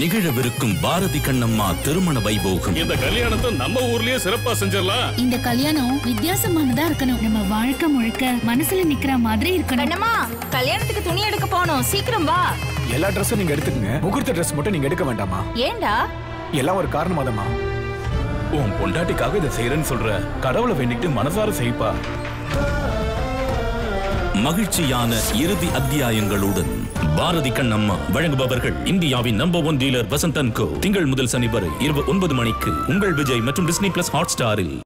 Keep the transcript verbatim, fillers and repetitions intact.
நிகழவிருக்கும் பாரதி கண்ணம்மா திருமண வைபோகம். இந்த கல்யாணத்தை நம்ம ஊர்லயே சிறப்பா செஞ்சிரலாம். இந்த கல்யாணம் வித்தியாசமானதா இருக்கணும். நம்ம வாழ்க்கை முழுக்க மனசுல நிக்கிற மாதிரி இருக்கணும். அண்ணா, கல்யாணத்துக்கு துணி எடுக்க போறோம். சீக்கிரம் வா. எல்லா Dress நீங்க எடுத்துக்கங்க. முகூர்த்த Dress மட்டும் நீங்க எடுக்க வேண்டாமா? ஏண்டா? எல்லாம் ஒரு காரணமாதமா. உன் பொண்டாட்டிக்காக இத செய்றேன்னு சொல்ற. கடவுளை வேண்டிட்டு மனசார செய்ப்பா. மகிழ்ச்சியான இறுதி அத்தியாயங்களுடன் பாரதி கண்ணம்மா வழங்குபவர்கள் இந்தியாவின் number one dealer Vasanthan co. திங்கள் முதல் சனி வரை இரவு ஒன்பது மணிக்கு உங்கள் விஜய் மற்றும் டிஸ்னி பிளஸ் ஹாட்ஸ்டாரில்.